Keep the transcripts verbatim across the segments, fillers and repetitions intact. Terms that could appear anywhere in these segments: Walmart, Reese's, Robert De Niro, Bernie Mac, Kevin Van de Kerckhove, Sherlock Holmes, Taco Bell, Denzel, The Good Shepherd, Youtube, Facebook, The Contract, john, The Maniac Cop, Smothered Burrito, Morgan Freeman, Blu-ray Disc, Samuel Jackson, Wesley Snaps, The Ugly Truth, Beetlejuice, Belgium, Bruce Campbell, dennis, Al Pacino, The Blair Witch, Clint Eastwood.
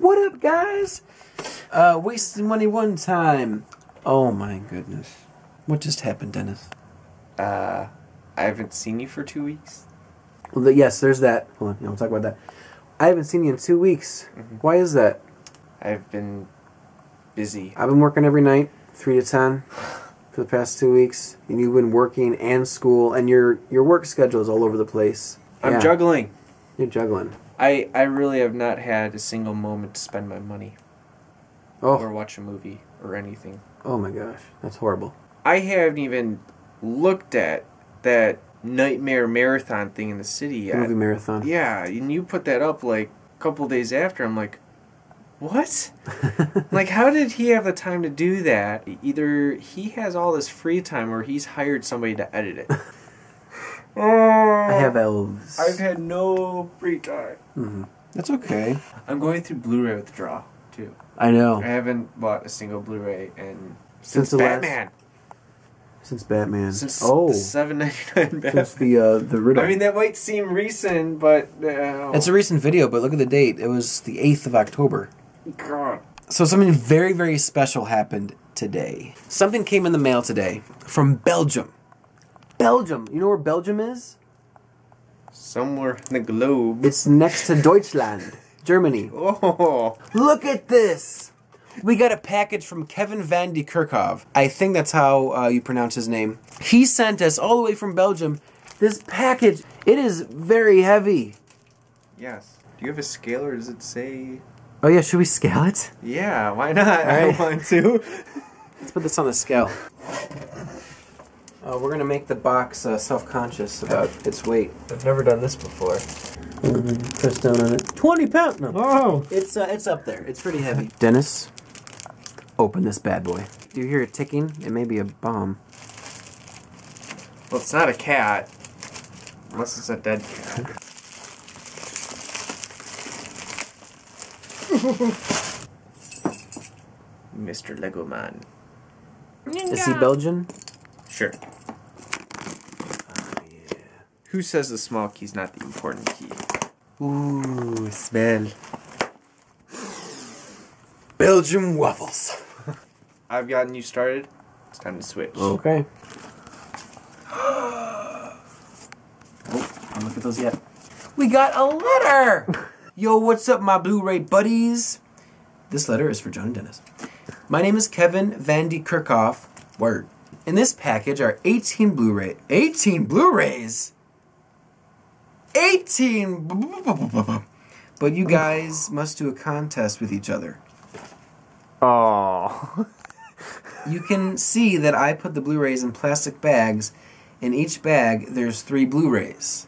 What up, guys? Uh, wasting money one time. Oh my goodness. What just happened, Dennis? Uh, I haven't seen you for two weeks. Well, the, yes, there's that. Hold on, yeah, we'll talk about that. I haven't seen you in two weeks. Mm-hmm. Why is that? I've been busy. I've been working every night, three to ten, for the past two weeks. And you've been working and school, and your, your work schedule is all over the place. I'm yeah. juggling. You're juggling. I, I really have not had a single moment to spend my money oh. or watch a movie or anything. Oh my gosh, that's horrible. I haven't even looked at that nightmare marathon thing in the city yet. Movie marathon. Yeah, and you put that up like a couple days after. I'm like, what? Like, how did he have the time to do that? Either he has all this free time or he's hired somebody to edit it. Oh, I have elves. I've had no free time. Mm-hmm. That's okay. I'm going through Blu-ray withdrawal too. I know. I haven't bought a single Blu-ray and since, since the Batman. Last... Since Batman. Since oh. the seven ninety-nine Batman. Since the uh, the Riddle. I mean, that might seem recent, but uh, it's a recent video. But look at the date. It was the eighth of October. God. So something very very special happened today. Something came in the mail today from Belgium. Belgium. You know where Belgium is? Somewhere in the globe. It's next to Deutschland, Germany. Oh. Look at this. We got a package from Kevin Van de Kerckhove. I think that's how uh, you pronounce his name. He sent us all the way from Belgium this package. It is very heavy. Yes. Do you have a scale or does it say... Oh yeah, should we scale it? Yeah, why not? Right. I want to. Let's put this on the scale. Uh, we're going to make the box uh, self-conscious about its weight. I've never done this before. Mm-hmm. Press down on it. twenty pounds! No. Oh! It's, uh, it's up there. It's pretty heavy. Dennis, open this bad boy. Do you hear it ticking? It may be a bomb. Well, it's not a cat. Unless it's a dead cat. Mister Lego Man. Is he Belgian? Sure. Oh, yeah. Who says the small key's not the important key? Ooh, smell. Belgium waffles. I've gotten you started. It's time to switch. Okay. Oh, don't look at those yet. We got a letter! Yo, what's up, my Blu-ray buddies? This letter is for John and Dennis. My name is Kevin Van de Kerckhove. Word. In this package are eighteen Blu-ray, eighteen Blu-rays, eighteen. But you guys must do a contest with each other. Oh. You can see that I put the Blu-rays in plastic bags. In each bag, there's three Blu-rays.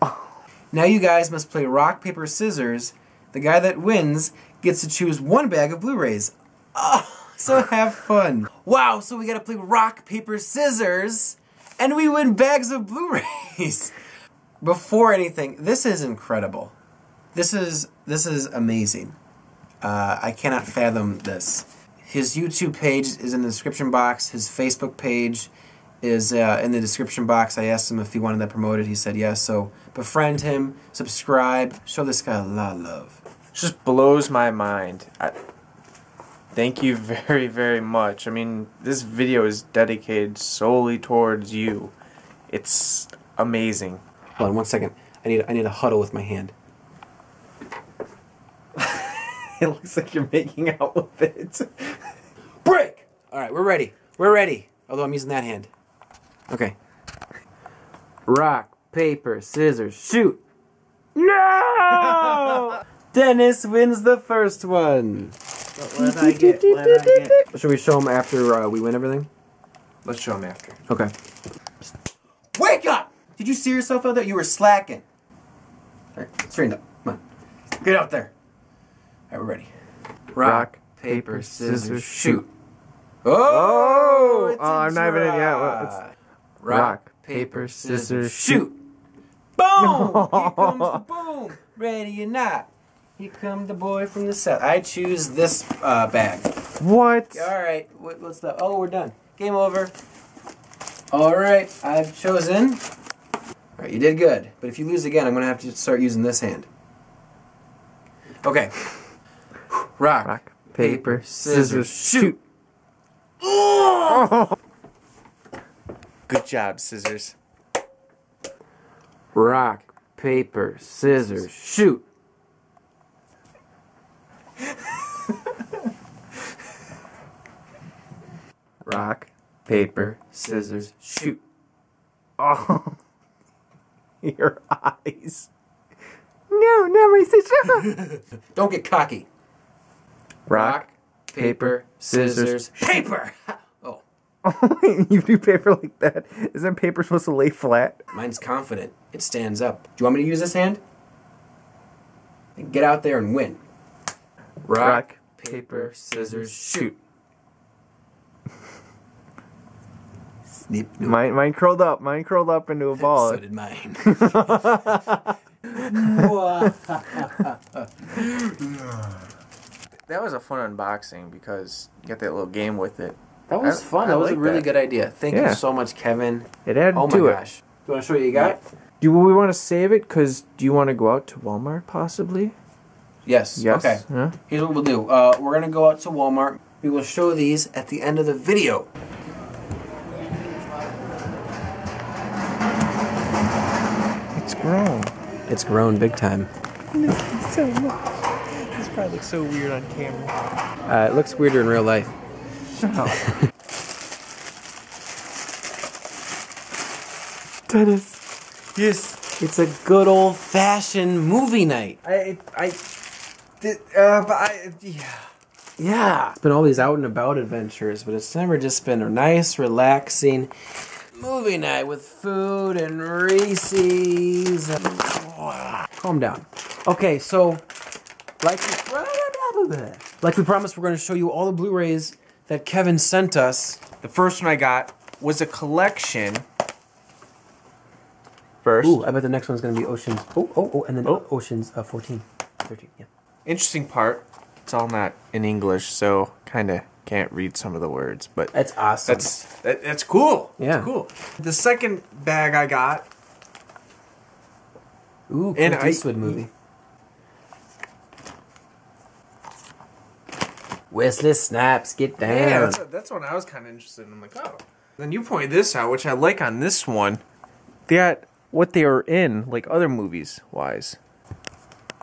Oh. Now you guys must play rock paper scissors. The guy that wins gets to choose one bag of Blu-rays. Oh. So have fun. Wow, so we gotta play rock, paper, scissors, and we win bags of Blu-rays. Before anything, this is incredible. This is, this is amazing. Uh, I cannot fathom this. His YouTube page is in the description box. His Facebook page is uh, in the description box. I asked him if he wanted that promoted. He said yes, so befriend him, subscribe, show this guy a lot of love. It just blows my mind. I Thank you very, very much. I mean, this video is dedicated solely towards you. It's amazing. Hold on one second. I need I need a huddle with my hand. It looks like you're making out with it. Break! Alright, we're ready. We're ready. Although I'm using that hand. Okay. Rock, paper, scissors, shoot! No! Dennis wins the first one. What I get? What I get? Should we show him after uh, we win everything? Let's show him after. Okay. Wake up! Did you see yourself out there? You were slacking. All right, straighten up. Come on. Get out there. All right, we're ready. Rock, Rock paper, paper, scissors, scissors shoot. shoot. Oh! It's oh, I'm not even in yet. Rock, Rock, paper, scissors, shoot. Boom! Here comes the boom. Ready or not. Here come the boy from the south. I choose this uh, bag. What? All right. What, what's the? Oh, we're done. Game over. All right. I've chosen. All right. You did good. But if you lose again, I'm gonna have to start using this hand. Okay. Rock, rock paper, scissors, shoot! Oh! Good job, scissors. Rock, paper, scissors, shoot! Rock, paper, scissors, shoot! Oh! Your eyes. No, not my scissors. Don't get cocky. Rock, paper, scissors, paper! Oh. You do paper like that? Isn't paper supposed to lay flat? Mine's confident. It stands up. Do you want me to use this hand? Then get out there and win. Rock, Rock paper, scissors, shoot. Snip. Mine, mine curled up. Mine curled up into a ball. So did mine. That was a fun unboxing because you got that little game with it. That was I, fun. I that was a really that. good idea. Thank yeah. you so much, Kevin. It added oh to it. Oh my gosh. Do you want to show what you got? Yeah. Do we want to save it? Because do you want to go out to Walmart possibly? Yes. Yes. Okay. Huh? Here's what we'll do. Uh, we're going to go out to Walmart. We will show these at the end of the video. It's grown. It's grown big time. So much. This probably looks so weird on camera. Uh, it looks weirder in real life. Oh. Dennis. Yes. It's a good old-fashioned movie night. I, I, did, uh, but I, yeah. Yeah. It's been all these out-and-about adventures, but it's never just been a nice, relaxing movie night with food and Reese's. And, oh, calm down. Okay, so... Like we, like we promised, we're going to show you all the Blu-rays that Kevin sent us. The first one I got was a collection. First. Ooh, I bet the next one's going to be Ocean's... Oh, oh, oh, and then oh. Ocean's uh, fourteen, thirteen, yeah. Interesting part, it's all not in English, so kind of can't read some of the words, but... That's awesome. That's, that, that's cool. Yeah. That's cool. The second bag I got... Ooh, Clint Eastwood movie. Wesley Snaps, get down. Yeah, that's, a, that's one I was kind of interested in. I'm like, oh. Then you pointed this out, which I like on this one. They got what they are in, like other movies wise.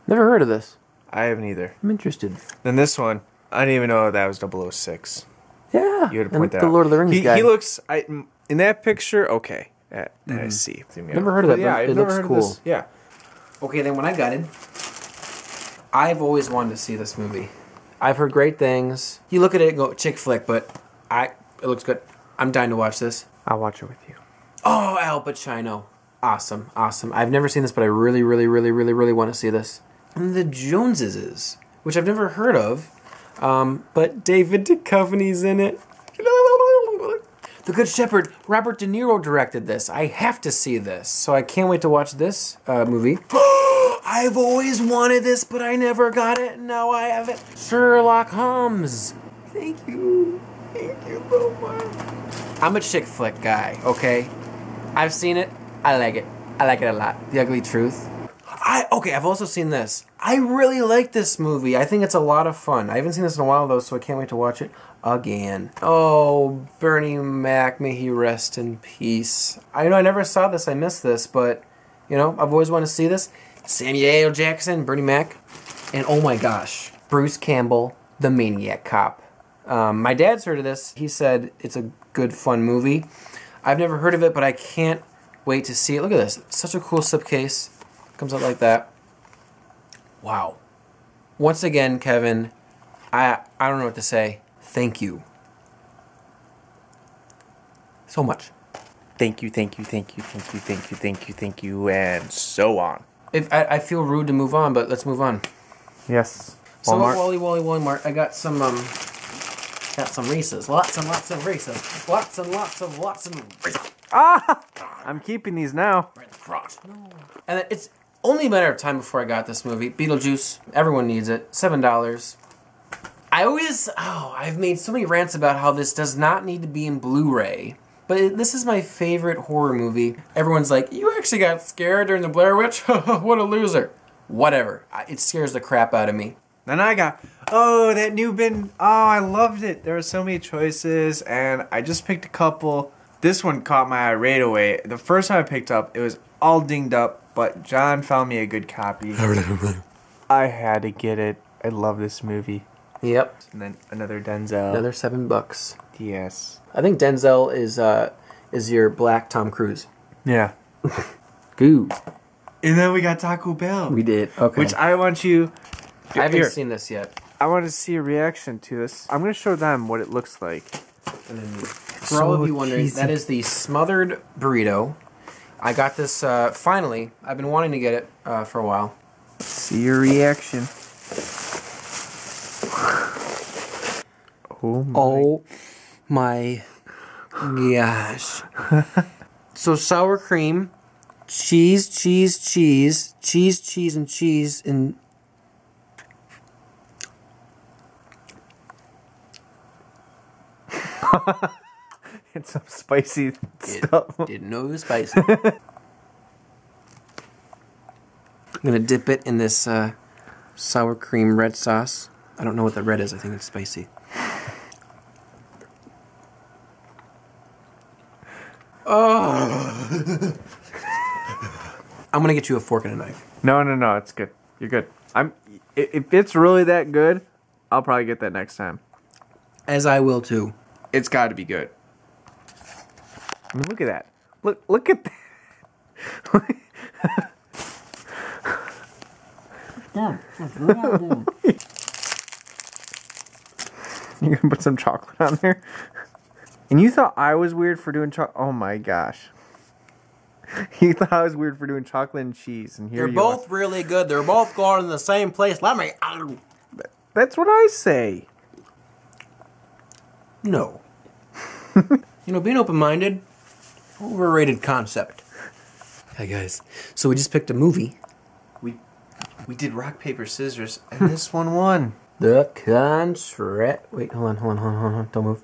Never heard of this. I haven't either. I'm interested. Then this one, I didn't even know that was double oh six. Yeah. You had to point and that the out. Lord of the Rings he, guy. He looks, I, in that picture, okay. That, that mm. I see. Never heard of that, but yeah, it never looks heard cool. Of this. Yeah. Okay, then when I got in, I've always wanted to see this movie. I've heard great things. You look at it and go, chick flick, but I it looks good. I'm dying to watch this. I'll watch it with you. Oh, Al Pacino. Awesome, awesome. I've never seen this, but I really, really, really, really, really want to see this. And The Joneses, which I've never heard of, um, but David Duchovny's in it. The Good Shepherd, Robert De Niro directed this. I have to see this, so I can't wait to watch this uh, movie. I've always wanted this, but I never got it, and now I have it. Sherlock Holmes. Thank you. Thank you, little one. I'm a chick flick guy, okay? I've seen it. I like it. I like it a lot. The Ugly Truth. I Okay, I've also seen this. I really like this movie. I think it's a lot of fun. I haven't seen this in a while, though, so I can't wait to watch it again. Oh, Bernie Mac, may he rest in peace. I know I never saw this. I missed this, but, you know, I've always wanted to see this. Samuel Jackson, Bernie Mac, and oh my gosh, Bruce Campbell, The Maniac Cop. Um, my dad's heard of this. He said it's a good, fun movie. I've never heard of it, but I can't wait to see it. Look at this. It's such a cool slipcase. Comes out like that. Wow. Once again, Kevin, I, I don't know what to say. Thank you. So much. Thank you, thank you, thank you, thank you, thank you, thank you, thank you, and so on. If I, I feel rude to move on, but let's move on. Yes. So at Wally Wally Walmart, I got some um, got some Reese's, lots and lots of Reese's, lots and lots of lots of Reese's. Ah! I'm keeping these now. No. And it's only a matter of time before I got this movie, Beetlejuice. Everyone needs it. Seven dollars. I always oh, I've made so many rants about how this does not need to be in Blu-ray. But this is my favorite horror movie. Everyone's like, you actually got scared during The Blair Witch? What a loser. Whatever. It scares the crap out of me. Then I got, oh, that new bin. Oh, I loved it. There were so many choices, and I just picked a couple. This one caught my eye right away. The first one I picked up, it was all dinged up, but John found me a good copy. I had to get it. I love this movie. Yep. And then another Denzel. Another seven bucks. Yes. I think Denzel is uh is your black Tom Cruise. Yeah. Goo. And then we got Taco Bell. We did. Okay. Which I want you... I haven't Here. seen this yet. I want to see a reaction to this. I'm going to show them what it looks like. And then for so all of you wondering, cheesy. That is the Smothered Burrito. I got this uh, finally. I've been wanting to get it uh, for a while. See your reaction. Oh my, oh my gosh. So sour cream, cheese, cheese, cheese, cheese, cheese, and cheese, and... It's some spicy stuff. Didn't know it was spicy. I'm going to dip it in this uh, sour cream red sauce. I don't know what the red is. I think it's spicy. Oh! I'm gonna get you a fork and a knife. No, no, no, it's good. You're good. I'm. If it's really that good, I'll probably get that next time. As I will too. It's got to be good. I mean, look at that. Look, look at that. You're gonna put some chocolate on there. And you thought I was weird for doing chocolate? Oh my gosh. You thought I was weird for doing chocolate and cheese, and here They're you both are. really good. They're both going in the same place. Let me... That's what I say. No. You know, being open-minded, overrated concept. Hey guys, so we just picked a movie. We we did rock, paper, scissors, and this one won. The Contract. Wait, hold on, hold on, hold on, hold on. Don't move.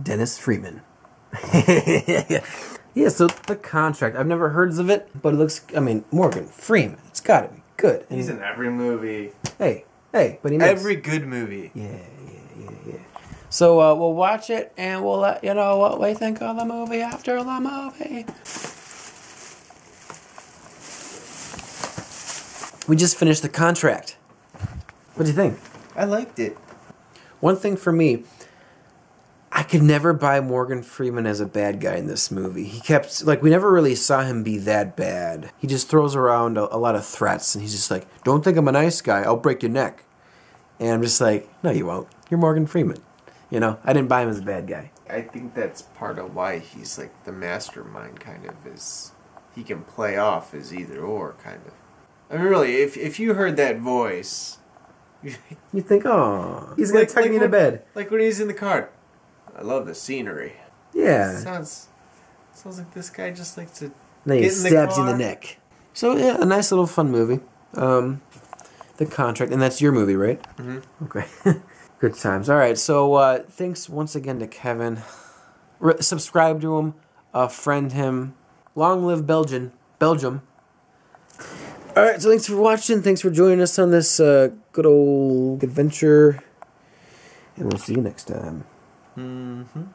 Dennis Freeman. Yeah, so The Contract. I've never heard of it, but it looks, I mean, Morgan Freeman. It's got to be good. And he's in every movie. Hey, hey, but he makes... Every good movie. Yeah, yeah, yeah, yeah. So uh, we'll watch it, and we'll let you know what we think of the movie after the movie. We just finished The Contract. What do you think? I liked it. One thing for me... I could never buy Morgan Freeman as a bad guy in this movie. He kept, like, we never really saw him be that bad. He just throws around a, a lot of threats, and he's just like, don't think I'm a nice guy, I'll break your neck. And I'm just like, no, you won't. You're Morgan Freeman. You know, I didn't buy him as a bad guy. I think that's part of why he's, like, the mastermind, kind of, is he can play off as either or, kind of. I mean, really, if, if you heard that voice... You'd think, oh, he's going to tuck me into bed. Like when he's in the car. I love the scenery. Yeah. Sounds sounds like this guy just likes to get in the car. Stabs you in the neck. So, yeah, a nice little fun movie. Um, The Contract. And that's your movie, right? Mm-hmm. Okay. Good times. All right. So, uh, thanks once again to Kevin. Re subscribe to him. Uh, friend him. Long live Belgium. Belgium. All right. So, thanks for watching. Thanks for joining us on this uh, good old adventure. And we'll see you next time. Mm-hmm.